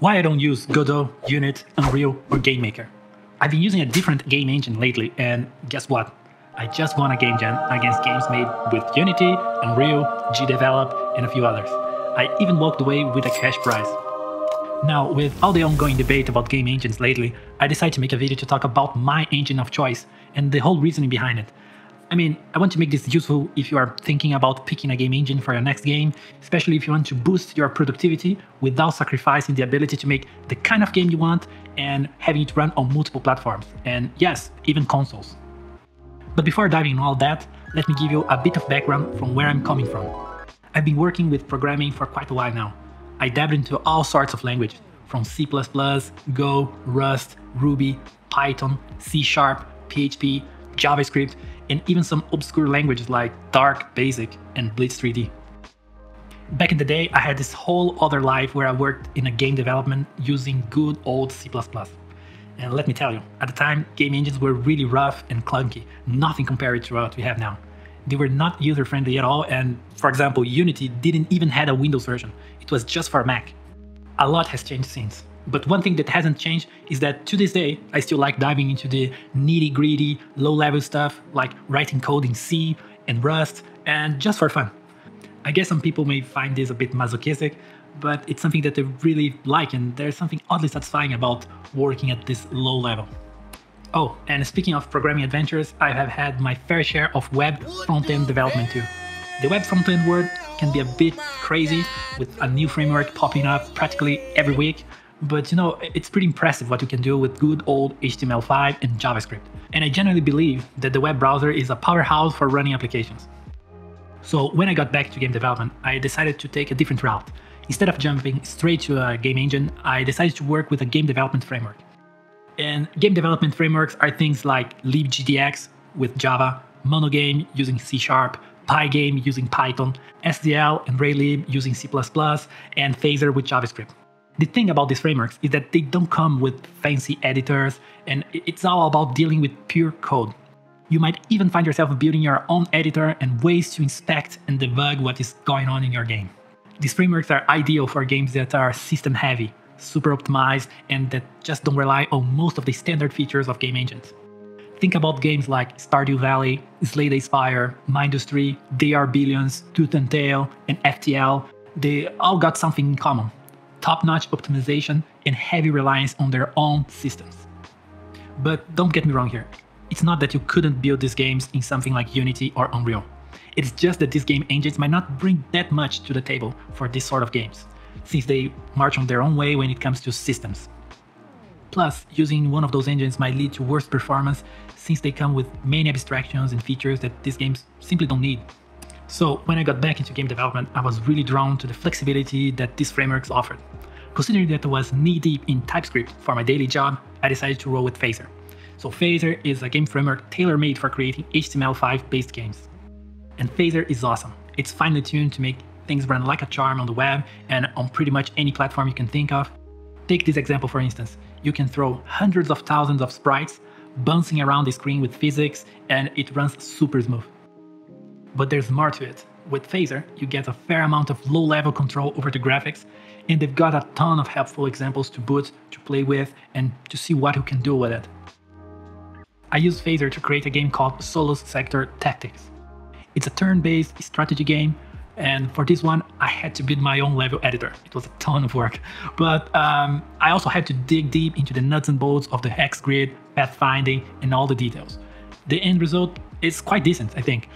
why I don't use Godot, Unity, Unreal, or GameMaker. I've been using a different game engine lately, and guess what? I just won a game jam against games made with Unity, Unreal, GDevelop, and a few others. I even walked away with a cash prize. Now, with all the ongoing debate about game engines lately, I decided to make a video to talk about my engine of choice and the whole reasoning behind it. I mean, I want to make this useful if you are thinking about picking a game engine for your next game, especially if you want to boost your productivity without sacrificing the ability to make the kind of game you want and having it run on multiple platforms, and yes, even consoles. But before diving into all that, let me give you a bit of background from where I'm coming from. I've been working with programming for quite a while now. I dabbled into all sorts of languages, from C++, Go, Rust, Ruby, Python, C#, PHP, JavaScript, and even some obscure languages like Dark BASIC and Blitz 3D. Back in the day, I had this whole other life where I worked in a game development using good old C++. And let me tell you, at the time, game engines were really rough and clunky, nothing compared to what we have now. They were not user-friendly at all, and for example, Unity didn't even have a Windows version. It was just for Mac. A lot has changed since. But one thing that hasn't changed is that to this day, I still like diving into the nitty-gritty, low-level stuff like writing code in C and Rust, and just for fun. I guess some people may find this a bit masochistic, but it's something that they really like, and there's something oddly satisfying about working at this low level. Oh, and speaking of programming adventures, I have had my fair share of web front-end development too. The web front-end world can be a bit crazy, with a new framework popping up practically every week. But you know, it's pretty impressive what you can do with good old HTML5 and JavaScript. And I generally believe that the web browser is a powerhouse for running applications. So when I got back to game development, I decided to take a different route. Instead of jumping straight to a game engine, I decided to work with a game development framework. And game development frameworks are things like LibGDX with Java, MonoGame using C#, Pygame using Python, SDL and Raylib using C++, and Phaser with JavaScript. The thing about these frameworks is that they don't come with fancy editors, and it's all about dealing with pure code. You might even find yourself building your own editor and ways to inspect and debug what is going on in your game. These frameworks are ideal for games that are system-heavy, super-optimized, and that just don't rely on most of the standard features of game engines. Think about games like Stardew Valley, Slay the Spire, Mindustry, They Are Billions, Tooth and Tail, and FTL. They all got something in common: top-notch optimization and heavy reliance on their own systems. But don't get me wrong here, it's not that you couldn't build these games in something like Unity or Unreal. It's just that these game engines might not bring that much to the table for this sort of games, since they march on their own way when it comes to systems. Plus, using one of those engines might lead to worse performance, since they come with many abstractions and features that these games simply don't need. So when I got back into game development, I was really drawn to the flexibility that these frameworks offered. Considering that I was knee-deep in TypeScript for my daily job, I decided to roll with Phaser. So Phaser is a game framework tailor-made for creating HTML5-based games. And Phaser is awesome. It's finely tuned to make things run like a charm on the web and on pretty much any platform you can think of. Take this example for instance. You can throw hundreds of thousands of sprites bouncing around the screen with physics, and it runs super smooth. But there's more to it. With Phaser, you get a fair amount of low-level control over the graphics, and they've got a ton of helpful examples to boot, to play with, and to see what you can do with it. I used Phaser to create a game called Solo Sector Tactics. It's a turn-based strategy game, and for this one, I had to build my own level editor. It was a ton of work, but I also had to dig deep into the nuts and bolts of the hex grid, pathfinding, and all the details. The end result is quite decent, I think.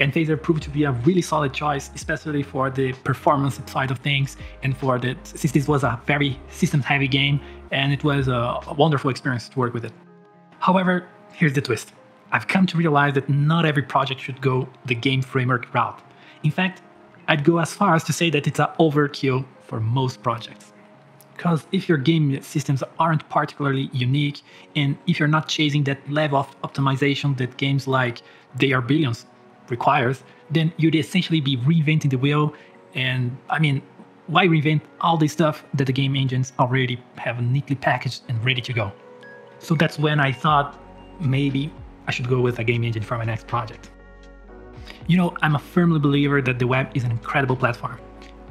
And Phaser proved to be a really solid choice, especially for the performance side of things, and for that, since this was a very system-heavy game, and it was a wonderful experience to work with it. However, here's the twist. I've come to realize that not every project should go the game framework route. In fact, I'd go as far as to say that it's an overkill for most projects. Because if your game systems aren't particularly unique, and if you're not chasing that level of optimization that games like They Are Billions requires, then you'd essentially be reinventing the wheel. And I mean, why reinvent all this stuff that the game engines already have neatly packaged and ready to go? So that's when I thought maybe I should go with a game engine for my next project. You know, I'm a firm believer that the web is an incredible platform.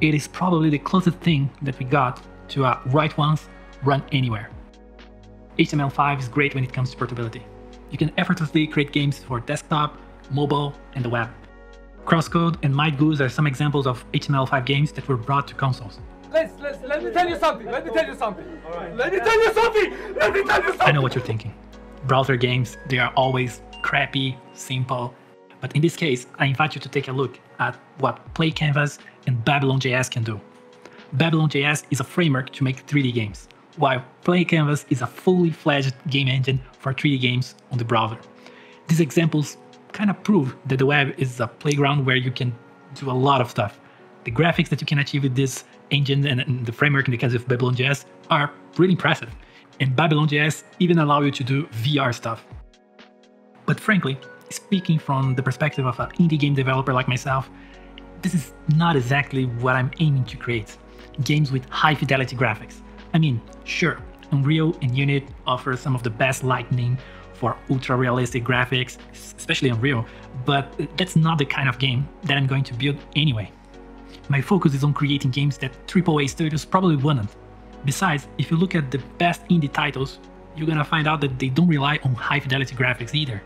It is probably the closest thing that we got to write once, run anywhere. HTML5 is great when it comes to portability. You can effortlessly create games for desktop, mobile, and the web. CrossCode and MyGoose are some examples of HTML5 games that were brought to consoles. Let me tell you something! I know what you're thinking. Browser games, they are always crappy, simple. But in this case, I invite you to take a look at what PlayCanvas and BabylonJS can do. BabylonJS is a framework to make 3D games, while PlayCanvas is a fully-fledged game engine for 3D games on the browser. These examples kind of prove that the web is a playground where you can do a lot of stuff. The graphics that you can achieve with this engine and the framework, in the case of BabylonJS, are really impressive. And BabylonJS even allow you to do VR stuff. But frankly, speaking from the perspective of an indie game developer like myself, this is not exactly what I'm aiming to create. Games with high-fidelity graphics. I mean, sure, Unreal and Unity offer some of the best lightning for ultra-realistic graphics, especially Unreal, but that's not the kind of game that I'm going to build anyway. My focus is on creating games that AAA studios probably wouldn't. Besides, if you look at the best indie titles, you're gonna find out that they don't rely on high-fidelity graphics either.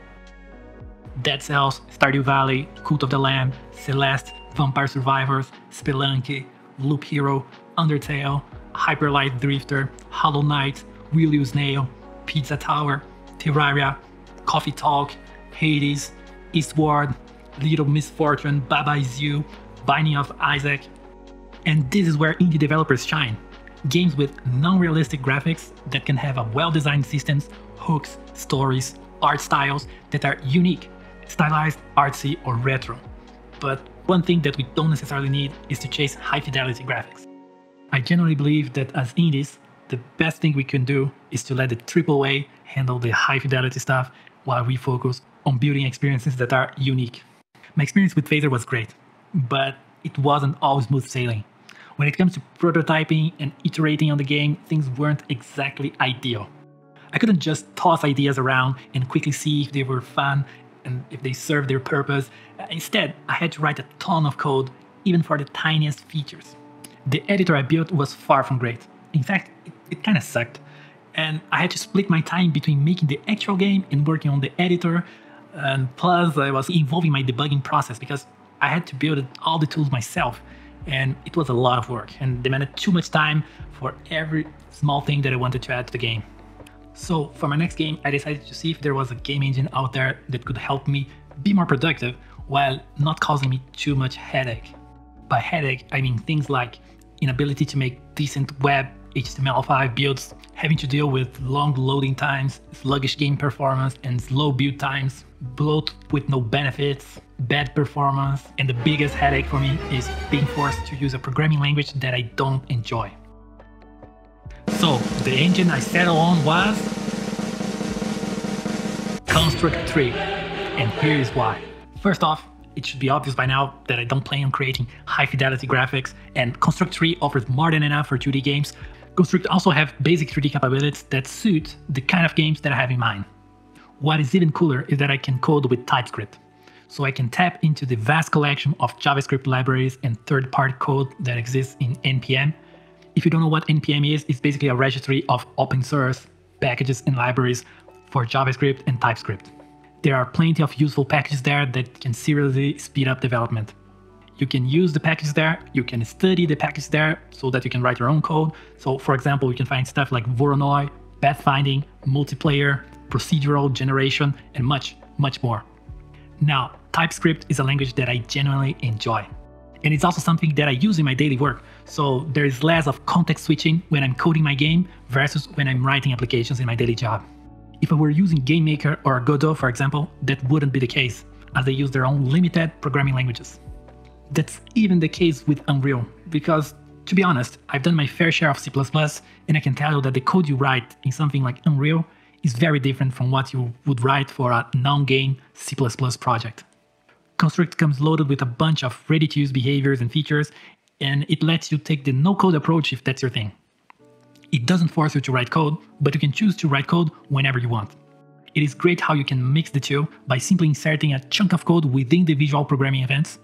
Dead Cells, Stardew Valley, Cult of the Lamb, Celeste, Vampire Survivors, Spelunky, Loop Hero, Undertale, Hyperlight Drifter, Hollow Knight, Will You Snail, Pizza Tower, Terraria, Coffee Talk, Hades, Eastward, Little Misfortune, Baba Is You, Binding of Isaac. And this is where indie developers shine. Games with non-realistic graphics that can have a well-designed systems, hooks, stories, art styles that are unique, stylized, artsy, or retro. But one thing that we don't necessarily need is to chase high-fidelity graphics. I generally believe that as indies, the best thing we can do is to let the AAA handle the high-fidelity stuff while we focus on building experiences that are unique. My experience with Phaser was great, but it wasn't always smooth sailing. When it comes to prototyping and iterating on the game, things weren't exactly ideal. I couldn't just toss ideas around and quickly see if they were fun and if they served their purpose. Instead, I had to write a ton of code, even for the tiniest features. The editor I built was far from great. In fact, it kind of sucked. And I had to split my time between making the actual game and working on the editor. And plus, I was involving my debugging process because I had to build all the tools myself. And it was a lot of work and demanded too much time for every small thing that I wanted to add to the game. So for my next game, I decided to see if there was a game engine out there that could help me be more productive while not causing me too much headache. By headache, I mean things like inability to make decent web HTML5 builds, having to deal with long loading times, sluggish game performance and slow build times, bloat with no benefits, bad performance, and the biggest headache for me is being forced to use a programming language that I don't enjoy. So, the engine I settled on was Construct 3, and here is why. First off, it should be obvious by now that I don't plan on creating high-fidelity graphics, and Construct 3 offers more than enough for 2D games. Construct also have basic 3D capabilities that suit the kind of games that I have in mind. What is even cooler is that I can code with TypeScript, so I can tap into the vast collection of JavaScript libraries and third-party code that exists in NPM. If you don't know what NPM is, it's basically a registry of open source packages and libraries for JavaScript and TypeScript. There are plenty of useful packages there that can seriously speed up development. You can use the packages there, you can study the packages there so that you can write your own code. So for example, you can find stuff like Voronoi, pathfinding, multiplayer, procedural generation, and much, much more. Now, TypeScript is a language that I genuinely enjoy. And it's also something that I use in my daily work, so there is less of context switching when I'm coding my game versus when I'm writing applications in my daily job. If I were using GameMaker or Godot, for example, that wouldn't be the case, as they use their own limited programming languages. That's even the case with Unreal, because, to be honest, I've done my fair share of C++, and I can tell you that the code you write in something like Unreal is very different from what you would write for a non-game C++ project. Construct comes loaded with a bunch of ready-to-use behaviors and features, and it lets you take the no-code approach if that's your thing. It doesn't force you to write code, but you can choose to write code whenever you want. It is great how you can mix the two by simply inserting a chunk of code within the visual programming events,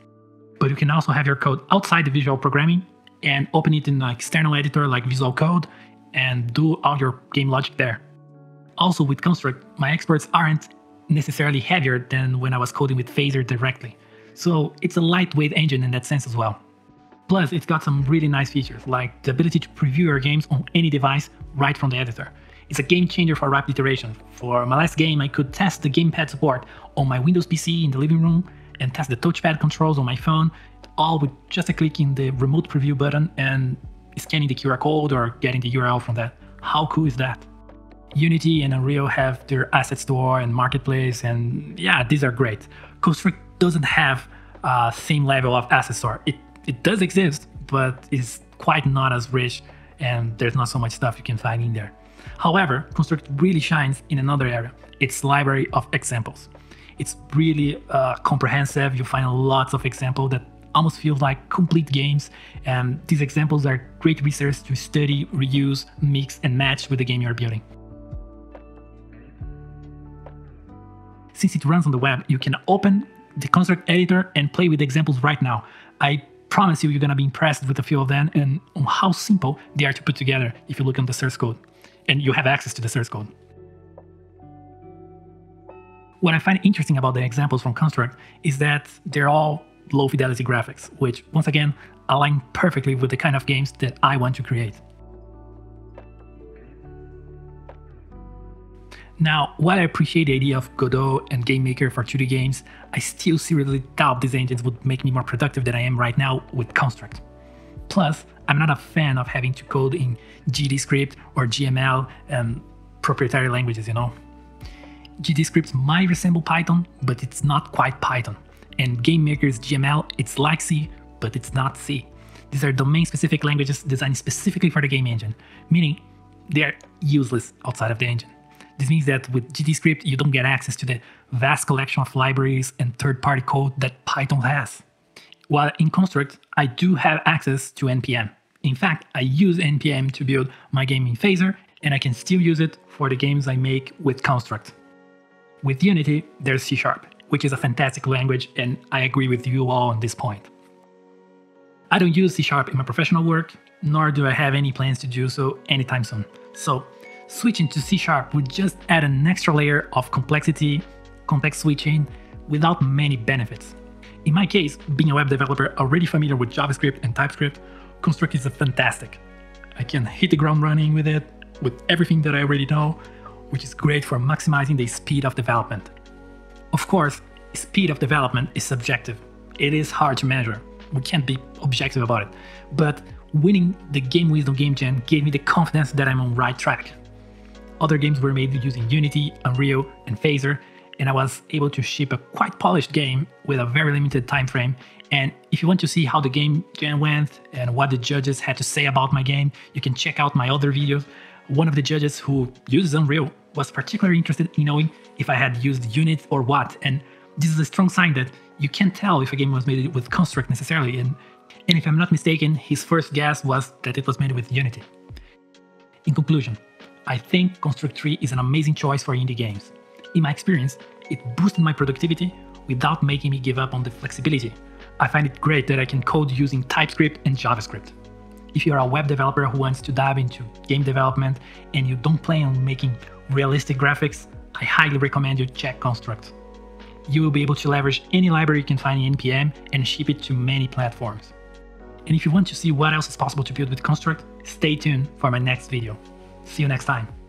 but you can also have your code outside the visual programming and open it in an external editor like Visual Code and do all your game logic there. Also with Construct, my exports aren't necessarily heavier than when I was coding with Phaser directly, so it's a lightweight engine in that sense as well. Plus, it's got some really nice features, like the ability to preview your games on any device right from the editor. It's a game changer for rapid iteration. For my last game, I could test the gamepad support on my Windows PC in the living room and test the touchpad controls on my phone, all with just a click in the remote preview button and scanning the QR code or getting the URL from that. How cool is that? Unity and Unreal have their asset store and marketplace, and yeah, these are great. Construct doesn't have same level of asset store. It does exist, but it's quite not as rich, and there's not so much stuff you can find in there. However, Construct really shines in another area, its library of examples. It's really comprehensive. You find lots of examples that almost feels like complete games, and these examples are great resources to study, reuse, mix, and match with the game you're building. Since it runs on the web, you can open the Construct editor and play with examples right now. I promise you, you're gonna be impressed with a few of them and on how simple they are to put together if you look on the source code. And you have access to the source code. What I find interesting about the examples from Construct is that they're all low fidelity graphics, which once again align perfectly with the kind of games that I want to create. Now, while I appreciate the idea of Godot and GameMaker for 2D games, I still seriously doubt these engines would make me more productive than I am right now with Construct. Plus, I'm not a fan of having to code in GDScript or GML and proprietary languages, you know. GDScript might resemble Python, but it's not quite Python. And GameMaker's GML, it's like C, but it's not C. These are domain-specific languages designed specifically for the game engine, meaning they are useless outside of the engine. This means that with GDScript, you don't get access to the vast collection of libraries and third-party code that Python has. While in Construct, I do have access to NPM. In fact, I use NPM to build my game in Phaser, and I can still use it for the games I make with Construct. With Unity, there's C#, which is a fantastic language, and I agree with you all on this point. I don't use C# in my professional work, nor do I have any plans to do so anytime soon. So switching to C# would just add an extra layer of complexity, context switching, without many benefits. In my case, being a web developer already familiar with JavaScript and TypeScript, Construct is fantastic. I can hit the ground running with it, with everything that I already know, which is great for maximizing the speed of development. Of course, speed of development is subjective. It is hard to measure. We can't be objective about it. But winning the Game Wisdom Game Jam gave me the confidence that I'm on the right track. Other games were made using Unity, Unreal, and Phaser, and I was able to ship a quite polished game with a very limited time frame. And if you want to see how the game jam went and what the judges had to say about my game, you can check out my other videos. One of the judges who uses Unreal was particularly interested in knowing if I had used Unity or what, and this is a strong sign that you can't tell if a game was made with Construct necessarily, and if I'm not mistaken, his first guess was that it was made with Unity. In conclusion, I think Construct 3 is an amazing choice for indie games. In my experience, it boosted my productivity without making me give up on the flexibility. I find it great that I can code using TypeScript and JavaScript. If you're a web developer who wants to dive into game development and you don't plan on making realistic graphics, I highly recommend you check Construct. You will be able to leverage any library you can find in NPM and ship it to many platforms. And if you want to see what else is possible to build with Construct, stay tuned for my next video. See you next time.